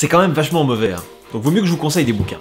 c'est quand même vachement mauvais, hein. Donc vaut mieux que je vous conseille des bouquins.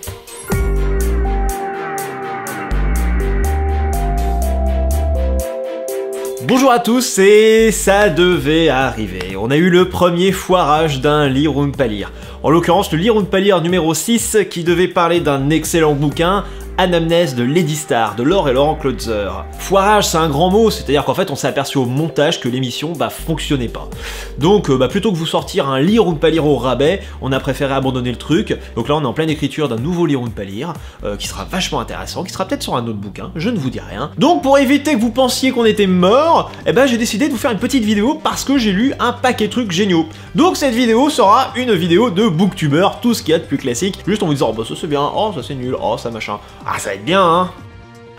Bonjour à tous, et ça devait arriver. On a eu le premier foirage d'un Lirum Palir. En l'occurrence, le Lirum Palir numéro 6 qui devait parler d'un excellent bouquin, Anamnèse de Lady Star, de L.L. Kloetzer. Foirage, c'est un grand mot, c'est-à-dire qu'en fait on s'est aperçu au montage que l'émission fonctionnait pas. Donc plutôt que vous sortir un Lirum Palir au rabais, on a préféré abandonner le truc. Donc là on est en pleine écriture d'un nouveau Lirum Palir, qui sera vachement intéressant, qui sera peut-être sur un autre bouquin, je ne vous dis rien. Donc pour éviter que vous pensiez qu'on était mort, eh ben j'ai décidé de vous faire une petite vidéo parce que j'ai lu un paquet de trucs géniaux. Donc cette vidéo sera une vidéo de booktuber, tout ce qu'il y a de plus classique, juste en vous disant oh, bah ça c'est bien, oh ça c'est nul, oh ça machin. Ah, ça va être bien, hein.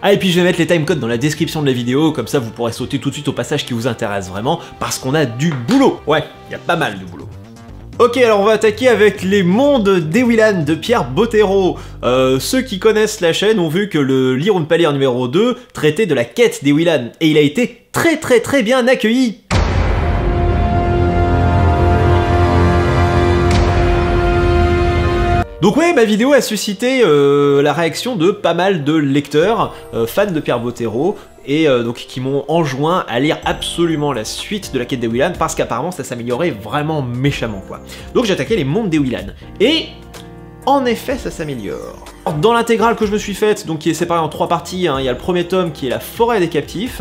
Ah, et puis je vais mettre les timecodes dans la description de la vidéo, comme ça vous pourrez sauter tout de suite au passage qui vous intéresse vraiment, parce qu'on a du boulot. Ouais, il y a pas mal de boulot. Ok, alors on va attaquer avec Les Mondes D'Ewilan de Pierre Bottero. Ceux qui connaissent la chaîne ont vu que le Lirum Palir numéro 2 traitait de la quête d'Ewilan, et il a été très bien accueilli. Donc ouais, ma vidéo a suscité la réaction de pas mal de lecteurs, fans de Pierre Bottero, et donc qui m'ont enjoint à lire absolument la suite de la quête d'Ewilan, parce qu'apparemment ça s'améliorait vraiment méchamment, quoi. Donc j'attaquais Les Mondes d'Ewilan, et en effet ça s'améliore. Dans l'intégrale que je me suis faite, donc qui est séparée en trois parties, hein, il y a le premier tome qui est La Forêt des Captifs,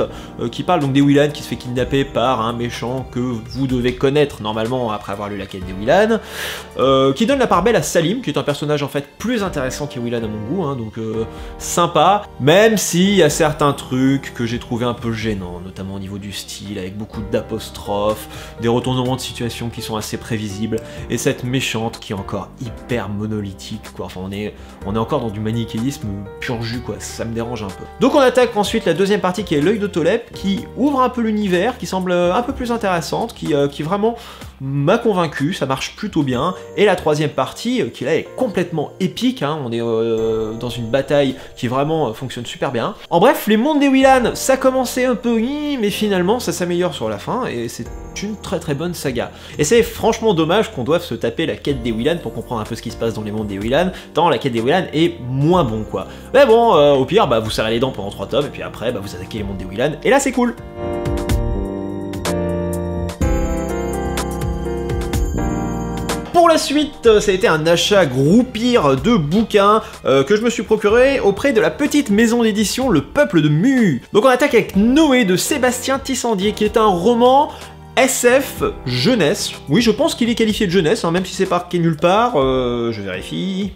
qui parle donc d'Ewilan qui se fait kidnapper par un méchant que vous devez connaître normalement après avoir lu la quête d'Ewilan, qui donne la part belle à Salim, qui est un personnage en fait plus intéressant qu'Ewilan à mon goût, hein, donc sympa, même s'il y a certains trucs que j'ai trouvé un peu gênants, notamment au niveau du style, avec beaucoup d'apostrophes, des retournements de situation qui sont assez prévisibles, et cette méchante qui est encore hyper monolithique, quoi. Enfin, on est encore dans du manichéisme pur jus, quoi, ça me dérange un peu. Donc on attaque ensuite la deuxième partie qui est L'Œil de Toleb, qui ouvre un peu l'univers, qui semble un peu plus intéressante, qui vraiment m'a convaincu, ça marche plutôt bien. Et la troisième partie, qui là est complètement épique, hein, on est dans une bataille qui vraiment fonctionne super bien. En bref, Les Mondes d'Ewilan, ça commençait un peu, mais finalement ça s'améliore sur la fin, et c'est une très bonne saga. Et c'est franchement dommage qu'on doive se taper la quête d'Ewilan pour comprendre un peu ce qui se passe dans Les Mondes d'Ewilan, tant la quête d'Ewilan est moins bon, quoi. Mais bon, au pire, vous serrez les dents pendant 3 tomes, et puis après, vous attaquez Les Mondes d'Ewilan, et là c'est cool. Pour la suite, ça a été un achat groupir de bouquins que je me suis procuré auprès de la petite maison d'édition Le Peuple de Mu. Donc on attaque avec Noé de Sébastien Tissandier, qui est un roman SF jeunesse. Oui, je pense qu'il est qualifié de jeunesse, hein, même si c'est marqué nulle part. Je vérifie.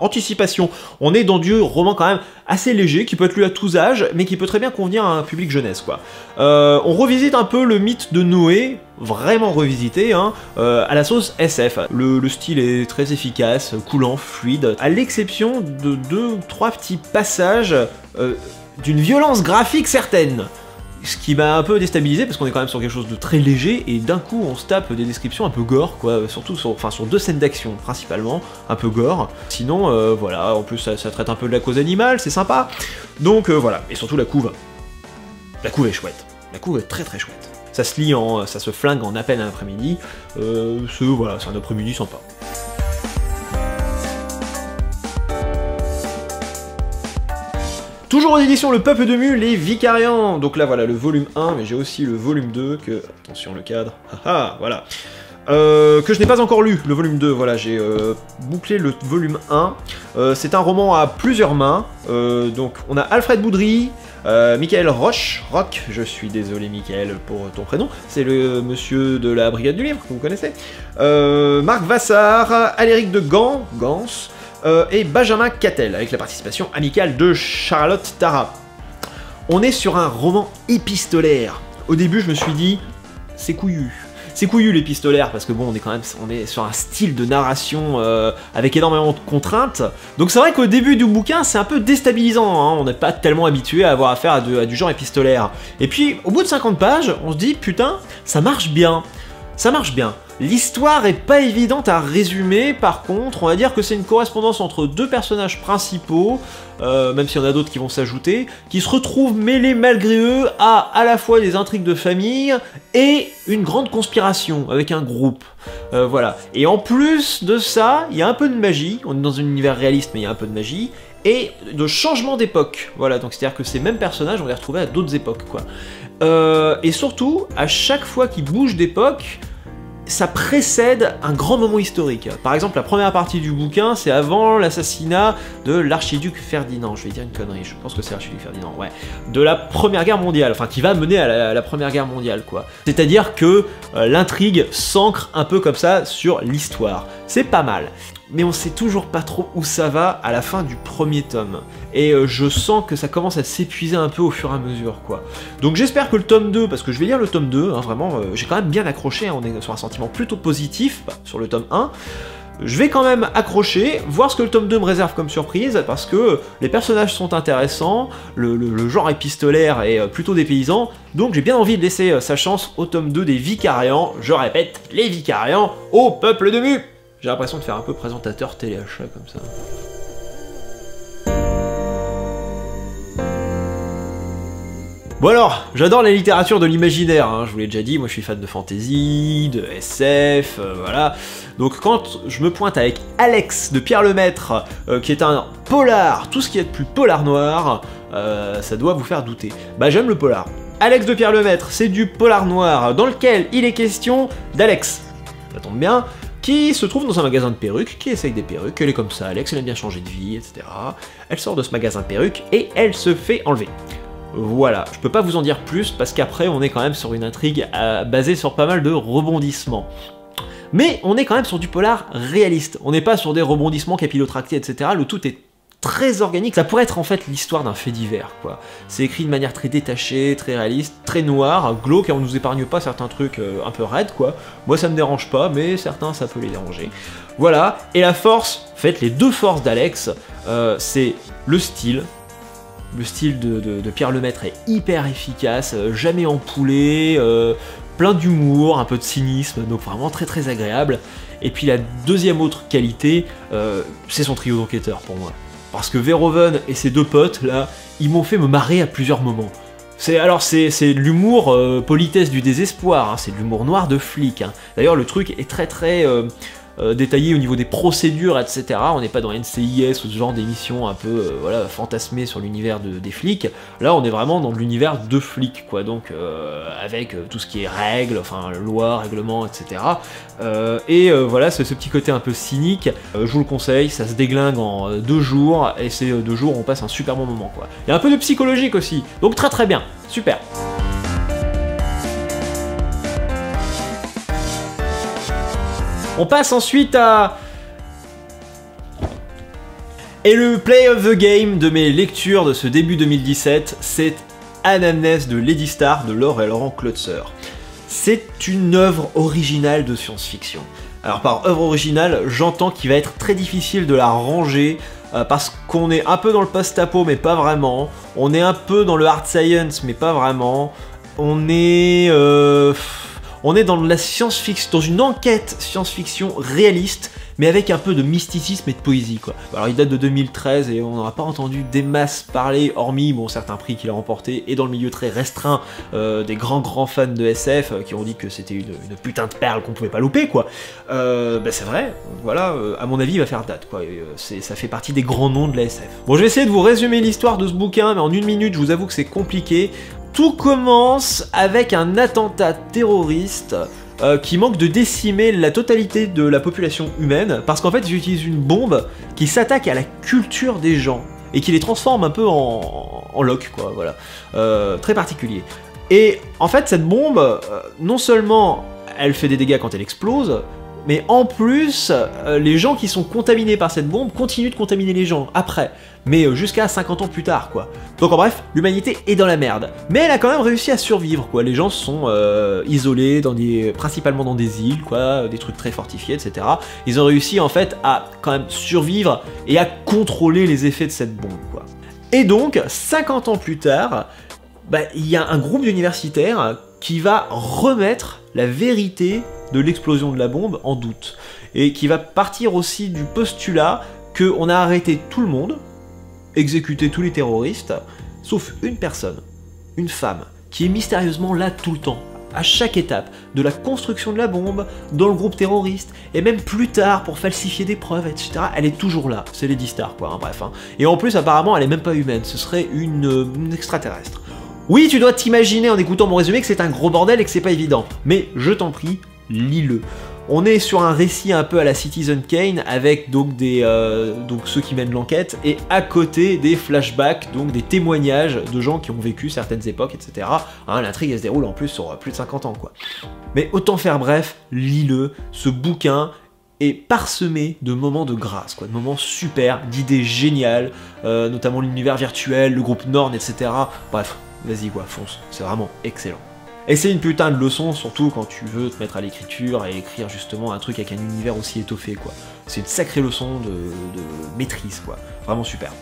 Anticipation. On est dans du roman quand même assez léger, qui peut être lu à tous âges, mais qui peut très bien convenir à un public jeunesse, quoi. On revisite un peu le mythe de Noé, vraiment revisité, hein, à la sauce SF. Le style est très efficace, coulant, fluide, à l'exception de 2 ou 3 petits passages d'une violence graphique certaine. Ce qui m'a un peu déstabilisé, parce qu'on est quand même sur quelque chose de très léger, et d'un coup on se tape des descriptions un peu gore, quoi, surtout sur 2 scènes d'action, principalement, un peu gore. Sinon, voilà, en plus ça traite un peu de la cause animale, c'est sympa. Donc voilà, et surtout la couve. La couve est chouette. La couve est très chouette. Ça se lit en... ça se flingue en à peine un après-midi. Voilà, c'est un après-midi sympa. Toujours en édition Le Peuple de Mu, Les Vicariants. Donc là voilà le volume 1, mais j'ai aussi le volume 2 que... Attention le cadre, haha, voilà. Que je n'ai pas encore lu, le volume 2, voilà, j'ai bouclé le volume 1. C'est un roman à plusieurs mains, donc on a Alfred Boudry, Michael Roche, je suis désolé Michael pour ton prénom, c'est le monsieur de la brigade du livre que vous connaissez, Marc Vassard, Aléric de Gans, et Benjamin Catel, avec la participation amicale de Charlotte Tara. On est sur un roman épistolaire. Au début, je me suis dit, c'est couillu. C'est couillu l'épistolaire, parce que bon, on est sur un style de narration avec énormément de contraintes. Donc c'est vrai qu'au début du bouquin, c'est un peu déstabilisant, hein, on n'est pas tellement habitué à avoir affaire à du genre épistolaire. Et puis, au bout de 50 pages, on se dit, putain, ça marche bien. Ça marche bien. L'histoire est pas évidente à résumer, par contre, on va dire que c'est une correspondance entre deux personnages principaux, même s'il y en a d'autres qui vont s'ajouter, qui se retrouvent mêlés malgré eux à la fois des intrigues de famille et une grande conspiration avec un groupe. Voilà. Et en plus de ça, il y a un peu de magie, on est dans un univers réaliste mais il y a un peu de magie, et de changement d'époque. Voilà, donc c'est-à-dire que ces mêmes personnages, on les retrouvait à d'autres époques, quoi. Et surtout, à chaque fois qu'ils bougent d'époque, ça précède un grand moment historique. Par exemple, la première partie du bouquin, c'est avant l'assassinat de l'archiduc Ferdinand. Je vais dire une connerie, je pense que c'est l'archiduc Ferdinand, ouais. De la Première Guerre mondiale, enfin qui va mener à la Première Guerre mondiale, quoi. C'est-à-dire que l'intrigue s'ancre un peu comme ça sur l'histoire. C'est pas mal. Mais on sait toujours pas trop où ça va à la fin du premier tome. Et je sens que ça commence à s'épuiser un peu au fur et à mesure, quoi. Donc j'espère que le tome 2, parce que je vais lire le tome 2, hein, vraiment, j'ai quand même bien accroché, hein, on est sur un sentiment plutôt positif, bah, sur le tome 1. Je vais quand même accrocher, voir ce que le tome 2 me réserve comme surprise, parce que les personnages sont intéressants, le genre épistolaire est plutôt dépaysant, donc j'ai bien envie de laisser sa chance au tome 2 des Vicariants, je répète, les Vicariants au peuple de Mu. J'ai l'impression de faire un peu présentateur téléachat comme ça. Bon alors, j'adore la littérature de l'imaginaire, hein, je vous l'ai déjà dit, moi je suis fan de fantasy, de SF, voilà. Donc quand je me pointe avec Alex de Pierre Lemaître, qui est un polar, tout ce qui est de plus polar noir, ça doit vous faire douter. Bah j'aime le polar. Alex de Pierre Lemaître, c'est du polar noir, dans lequel il est question d'Alex. Ça tombe bien. Qui se trouve dans un magasin de perruques, qui essaye des perruques, elle est comme ça, Alex, elle aime bien changer de vie, etc. Elle sort de ce magasin de perruques et elle se fait enlever. Voilà, je peux pas vous en dire plus parce qu'après on est quand même sur une intrigue basée sur pas mal de rebondissements. Mais on est quand même sur du polar réaliste, on n'est pas sur des rebondissements capillotractés, etc. Le tout est très organique, ça pourrait être en fait l'histoire d'un fait divers, quoi. C'est écrit de manière très détachée, très réaliste, très noire, glauque, et on nous épargne pas certains trucs un peu raides, quoi. Moi ça me dérange pas, mais certains ça peut les déranger. Voilà, et la force, en fait les deux forces d'Alex, c'est le style de Pierre Lemaître est hyper efficace, jamais empoulé, plein d'humour, un peu de cynisme, donc vraiment très très agréable. Et puis la deuxième autre qualité, c'est son trio d'enquêteurs pour moi. Parce que Verhoeven et ses deux potes, là, ils m'ont fait me marrer à plusieurs moments. Alors, c'est l'humour politesse du désespoir, hein, c'est de l'humour noir de flic. Hein. D'ailleurs, le truc est très très détaillé au niveau des procédures, etc. On n'est pas dans NCIS ou ce genre d'émission un peu voilà, fantasmée sur l'univers des flics. Là, on est vraiment dans l'univers de flics, quoi. Donc, avec tout ce qui est règles, enfin, loi, règlement, etc. Voilà, ce petit côté un peu cynique, je vous le conseille, ça se déglingue en 2 jours, et ces 2 jours, on passe un super bon moment, quoi. Il y a un peu de psychologique aussi, donc très très bien, super. On passe ensuite à... Et le play of the game de mes lectures de ce début 2017, c'est Anamnèse de Lady Star de L.L. Kloetzer. C'est une œuvre originale de science-fiction. Alors par œuvre originale, j'entends qu'il va être très difficile de la ranger, parce qu'on est un peu dans le post-apo, mais pas vraiment. On est un peu dans le hard science, mais pas vraiment. On est dans de la science-fiction, dans une enquête science-fiction réaliste, mais avec un peu de mysticisme et de poésie, quoi. Alors il date de 2013 et on n'aura pas entendu des masses parler, hormis bon, certains prix qu'il a remportés, et dans le milieu très restreint des grands fans de SF qui ont dit que c'était une putain de perle qu'on pouvait pas louper, quoi. Bah c'est vrai, voilà, à mon avis il va faire date, quoi. Ça fait partie des grands noms de la SF. Bon, je vais essayer de vous résumer l'histoire de ce bouquin, mais en 1 minute, je vous avoue que c'est compliqué. Tout commence avec un attentat terroriste qui manque de décimer la totalité de la population humaine, parce qu'en fait ils utilisent une bombe qui s'attaque à la culture des gens et qui les transforme un peu en loques, quoi, voilà. Très particulier. Et en fait cette bombe, non seulement elle fait des dégâts quand elle explose, mais en plus les gens qui sont contaminés par cette bombe continuent de contaminer les gens après. Mais jusqu'à 50 ans plus tard, quoi. Donc en bref, l'humanité est dans la merde. Mais elle a quand même réussi à survivre, quoi. Les gens sont isolés, principalement dans des îles, quoi, des trucs très fortifiés, etc. Ils ont réussi, en fait, à quand même survivre et à contrôler les effets de cette bombe, quoi. Et donc, 50 ans plus tard, bah, il y a un groupe d'universitaires qui va remettre la vérité de l'explosion de la bombe en doute, et qui va partir aussi du postulat qu'on a arrêté tout le monde, exécuté tous les terroristes, sauf une personne, une femme, qui est mystérieusement là tout le temps, à chaque étape, de la construction de la bombe, dans le groupe terroriste, et même plus tard pour falsifier des preuves, etc. Elle est toujours là, c'est Lady Star quoi, hein, bref. Hein. Et en plus apparemment elle est même pas humaine, ce serait une extraterrestre. Oui, tu dois t'imaginer en écoutant mon résumé que c'est un gros bordel et que c'est pas évident, mais je t'en prie, lis-le. On est sur un récit un peu à la Citizen Kane avec donc ceux qui mènent l'enquête et à côté des flashbacks, donc des témoignages de gens qui ont vécu certaines époques, etc. Hein, l'intrigue elle se déroule en plus sur plus de 50 ans quoi. Mais autant faire bref, lis-le, ce bouquin est parsemé de moments de grâce, quoi, de moments super, d'idées géniales, notamment l'univers virtuel, le groupe Norn, etc. Bref, vas-y quoi, fonce, c'est vraiment excellent. Et c'est une putain de leçon, surtout quand tu veux te mettre à l'écriture et écrire justement un truc avec un univers aussi étoffé, quoi. C'est une sacrée leçon de maîtrise, quoi. Vraiment super.